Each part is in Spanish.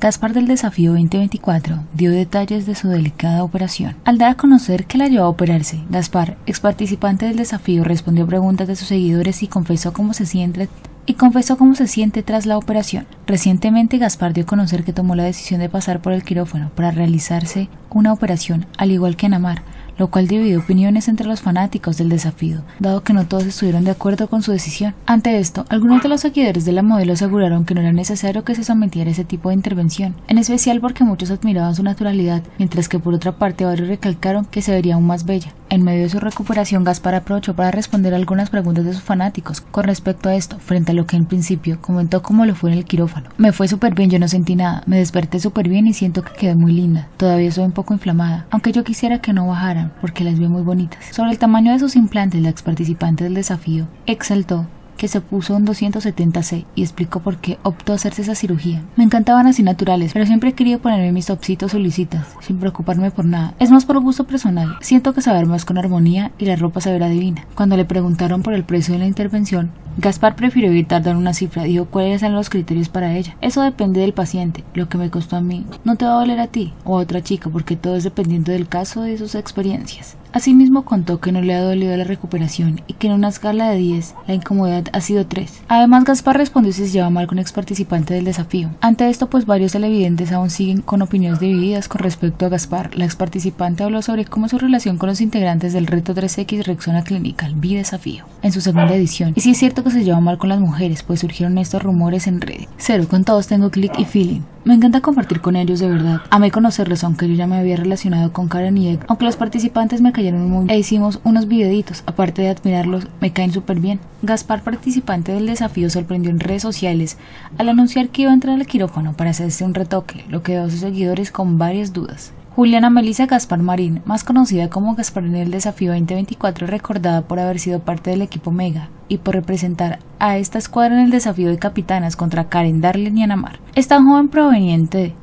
Gaspar del Desafío 2024 dio detalles de su delicada operación. Al dar a conocer que la llevó a operarse, Gaspar, ex participante del desafío, respondió preguntas de sus seguidores y confesó cómo se siente tras la operación. Recientemente, Gaspar dio a conocer que tomó la decisión de pasar por el quirófano para realizarse una operación, al igual que Anamar, lo cual dividió opiniones entre los fanáticos del desafío, dado que no todos estuvieron de acuerdo con su decisión. Ante esto, algunos de los seguidores de la modelo aseguraron que no era necesario que se sometiera a ese tipo de intervención, en especial porque muchos admiraban su naturalidad, mientras que por otra parte varios recalcaron que se vería aún más bella. En medio de su recuperación, Gaspar aprovechó para responder algunas preguntas de sus fanáticos con respecto a esto, frente a lo que en principio comentó cómo lo fue en el quirófano. Me fue súper bien, yo no sentí nada, me desperté súper bien y siento que quedé muy linda, todavía estoy un poco inflamada, aunque yo quisiera que no bajaran porque las veo muy bonitas. Sobre el tamaño de sus implantes, la ex participante del desafío exaltó que se puso un 270C y explicó por qué optó a hacerse esa cirugía. Me encantaban así naturales, pero siempre he querido ponerme mis topsitos o lisitas, sin preocuparme por nada. Es más por gusto personal, siento que saber más con armonía y la ropa se verá divina. Cuando le preguntaron por el precio de la intervención, Gaspar prefirió evitar dar una cifra, dijo cuáles eran los criterios para ella. Eso depende del paciente, lo que me costó a mí no te va a doler a ti o a otra chica, porque todo es dependiendo del caso y de sus experiencias. Asimismo contó que no le ha dolido la recuperación y que en una escala de 10 la incomodidad ha sido 3. Además, Gaspar respondió si se lleva mal con un ex participante del desafío. Ante esto, pues varios televidentes aún siguen con opiniones divididas con respecto a Gaspar. La ex participante habló sobre cómo su relación con los integrantes del reto 3X Rexona Clinical Vi Desafío en su segunda edición. Y sí es cierto que se lleva mal con las mujeres, pues surgieron estos rumores en redes. Cero, con todos tengo click y feeling. Me encanta compartir con ellos, de verdad. Amé conocerlos, aunque yo ya me había relacionado con Karen y Egg, aunque los participantes me cayeron muy bien e hicimos unos videitos. Aparte de admirarlos, me caen súper bien. Gaspar, participante del desafío, sorprendió en redes sociales al anunciar que iba a entrar al quirófano para hacerse un retoque, lo que dejó a sus seguidores con varias dudas. Juliana Melissa Gaspar Marín, más conocida como Gaspar en el Desafío 2024, recordada por haber sido parte del equipo Mega y por representar a esta escuadra en el desafío de capitanas contra Karen, Darling y Anamar. Esta joven proveniente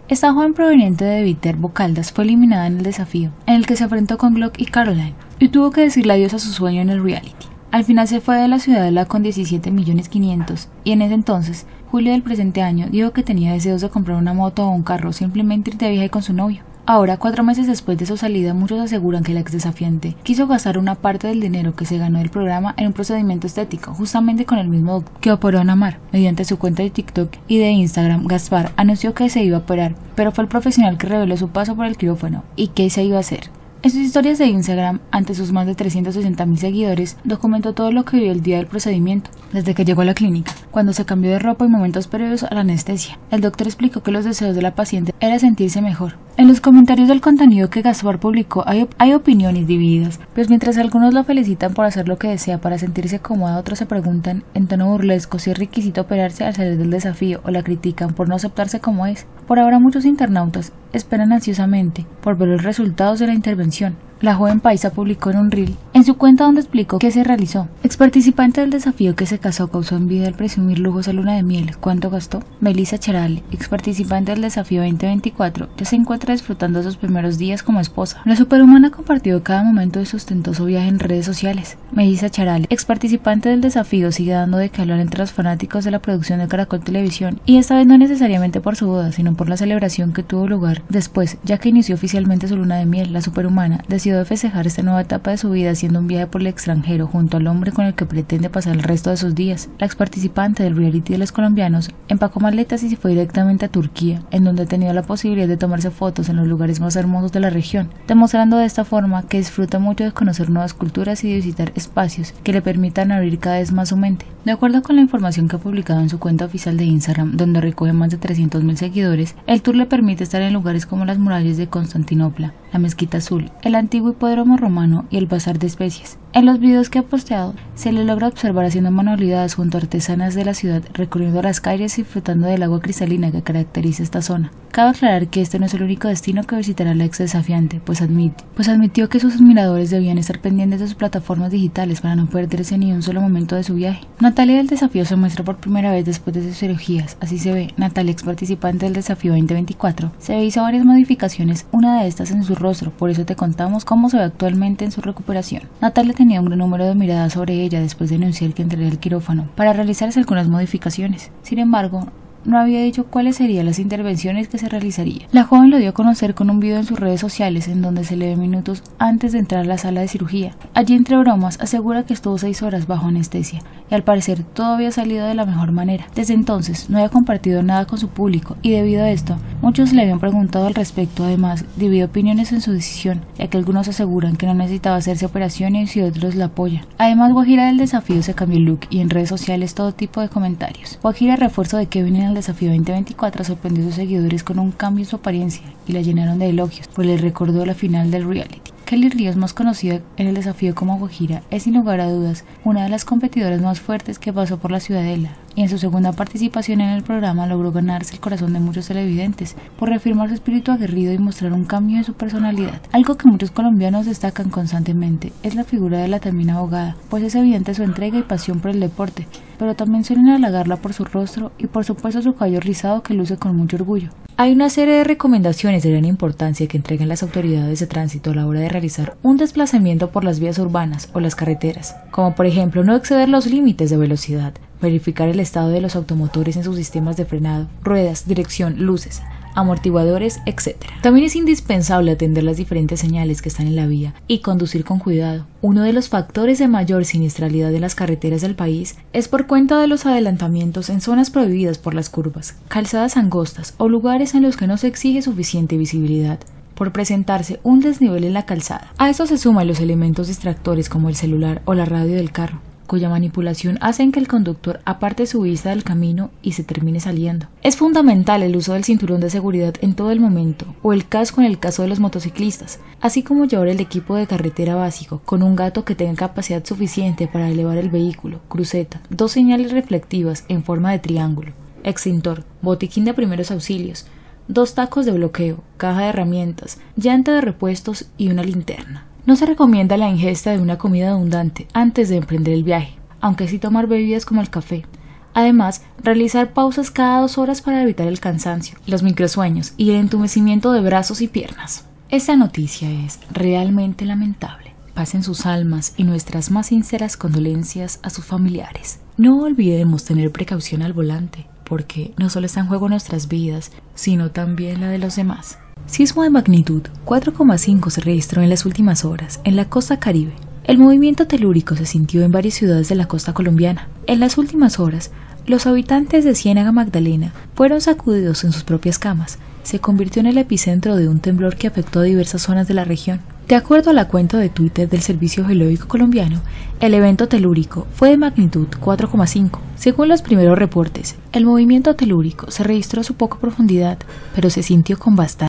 de Viterbo, Caldas, fue eliminada en el desafío, en el que se enfrentó con Glock y Caroline, y tuvo que decirle adiós a su sueño en el reality. Al final se fue de la ciudadela con 17.500.000 y en ese entonces, julio del presente año, dijo que tenía deseos de comprar una moto o un carro, simplemente ir de viaje con su novio. Ahora, 4 meses después de su salida, muchos aseguran que la ex desafiante quiso gastar una parte del dinero que se ganó del programa en un procedimiento estético, justamente con el mismo doctor que operó a Anamar. Mediante su cuenta de TikTok y de Instagram, Gaspar anunció que se iba a operar, pero fue el profesional que reveló su paso por el quirófano y qué se iba a hacer. En sus historias de Instagram, ante sus más de 360.000 seguidores, documentó todo lo que vivió el día del procedimiento, desde que llegó a la clínica, cuando se cambió de ropa y momentos previos a la anestesia. El doctor explicó que los deseos de la paciente era sentirse mejor. En los comentarios del contenido que Gaspar publicó hay opiniones divididas, pues mientras algunos lo felicitan por hacer lo que desea para sentirse cómoda, otros se preguntan en tono burlesco si es requisito operarse al salir del desafío o la critican por no aceptarse como es. Por ahora muchos internautas esperan ansiosamente por ver los resultados de la intervención. La joven paisa publicó en un reel en su cuenta donde explicó qué se realizó. Ex participante del desafío que se casó causó envidia al presumir lujos a luna de miel. ¿Cuánto gastó? Melissa Charal, ex participante del desafío 2024, ya se encuentra disfrutando sus primeros días como esposa. La superhumana compartió cada momento de su ostentoso viaje en redes sociales. Melissa Charal, ex participante del desafío, sigue dando de qué hablar entre los fanáticos de la producción de Caracol Televisión, y esta vez no necesariamente por su boda, sino por la celebración que tuvo lugar después, ya que inició oficialmente su luna de miel. La superhumana decidió festejar esta nueva etapa de su vida haciendo un viaje por el extranjero junto al hombre con el que pretende pasar el resto de sus días. La ex participante del reality de los colombianos empacó maletas y se fue directamente a Turquía, en donde ha tenido la posibilidad de tomarse fotos en los lugares más hermosos de la región, demostrando de esta forma que disfruta mucho de conocer nuevas culturas y de visitar espacios que le permitan abrir cada vez más su mente. De acuerdo con la información que ha publicado en su cuenta oficial de Instagram, donde recoge más de 300.000 seguidores, el tour le permite estar en lugares como las murallas de Constantinopla, la Mezquita Azul, el antiguo hipódromo romano y el bazar de especies. En los videos que ha posteado, se le logra observar haciendo manualidades junto a artesanas de la ciudad, recorriendo las calles y disfrutando del agua cristalina que caracteriza esta zona. Cabe aclarar que este no es el único destino que visitará la ex desafiante, pues admitió que sus admiradores debían estar pendientes de sus plataformas digitales para no perderse ni un solo momento de su viaje. Natalia del desafío se muestra por primera vez después de sus cirugías. Así se ve. Natalia, ex participante del desafío 2024, se hizo varias modificaciones, una de estas en su rostro, por eso te contamos cómo se ve actualmente en su recuperación. Natalia tenía un gran número de miradas sobre ella después de anunciar que entraría al quirófano para realizarse algunas modificaciones. Sin embargo, no había dicho cuáles serían las intervenciones que se realizarían. La joven lo dio a conocer con un video en sus redes sociales en donde se le ve minutos antes de entrar a la sala de cirugía. Allí, entre bromas, asegura que estuvo 6 horas bajo anestesia y al parecer todo había salido de la mejor manera. Desde entonces no había compartido nada con su público y debido a esto muchos le habían preguntado al respecto. Además, dividió opiniones en su decisión, ya que algunos aseguran que no necesitaba hacerse operaciones y otros la apoyan. Además, Guajira del desafío se cambió el look y en redes sociales todo tipo de comentarios. Guajira, refuerzo de Kevin en el desafío 2024, sorprendió a sus seguidores con un cambio en su apariencia y la llenaron de elogios, pues les recordó la final del reality. Kelly Ríos, más conocida en el desafío como Gojira, es sin lugar a dudas una de las competidoras más fuertes que pasó por la ciudadela, y en su segunda participación en el programa logró ganarse el corazón de muchos televidentes por reafirmar su espíritu aguerrido y mostrar un cambio en su personalidad. Algo que muchos colombianos destacan constantemente es la figura de la también abogada, pues es evidente su entrega y pasión por el deporte, pero también suelen halagarla por su rostro y por supuesto su cabello rizado que luce con mucho orgullo. Hay una serie de recomendaciones de gran importancia que entregan las autoridades de tránsito a la hora de realizar un desplazamiento por las vías urbanas o las carreteras, como por ejemplo no exceder los límites de velocidad, verificar el estado de los automotores en sus sistemas de frenado, ruedas, dirección, luces, amortiguadores, etc. También es indispensable atender las diferentes señales que están en la vía y conducir con cuidado. Uno de los factores de mayor siniestralidad de las carreteras del país es por cuenta de los adelantamientos en zonas prohibidas por las curvas, calzadas angostas o lugares en los que no se exige suficiente visibilidad, por presentarse un desnivel en la calzada. A esto se suman los elementos distractores como el celular o la radio del carro, cuya manipulación hacen que el conductor aparte su vista del camino y se termine saliendo. Es fundamental el uso del cinturón de seguridad en todo el momento, o el casco en el caso de los motociclistas, así como llevar el equipo de carretera básico con un gato que tenga capacidad suficiente para elevar el vehículo, cruceta, 2 señales reflectivas en forma de triángulo, extintor, botiquín de primeros auxilios, 2 tacos de bloqueo, caja de herramientas, llanta de repuestos y una linterna. No se recomienda la ingesta de una comida abundante antes de emprender el viaje, aunque sí tomar bebidas como el café. Además, realizar pausas cada 2 horas para evitar el cansancio, los microsueños y el entumecimiento de brazos y piernas. Esta noticia es realmente lamentable. Pasen sus almas y nuestras más sinceras condolencias a sus familiares. No olvidemos tener precaución al volante, porque no solo está en juego nuestras vidas, sino también la de los demás. Sismo de magnitud 4,5 se registró en las últimas horas en la costa caribe. El movimiento telúrico se sintió en varias ciudades de la costa colombiana. En las últimas horas, los habitantes de Ciénaga, Magdalena, fueron sacudidos en sus propias camas. Se convirtió en el epicentro de un temblor que afectó a diversas zonas de la región. De acuerdo a la cuenta de Twitter del Servicio Geológico Colombiano, el evento telúrico fue de magnitud 4,5. Según los primeros reportes, el movimiento telúrico se registró a su poca profundidad, pero se sintió con bastante